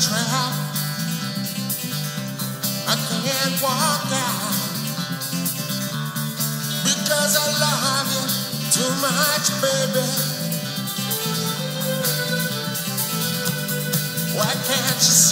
trap. I can't walk out because I love you too much, baby. Why can't you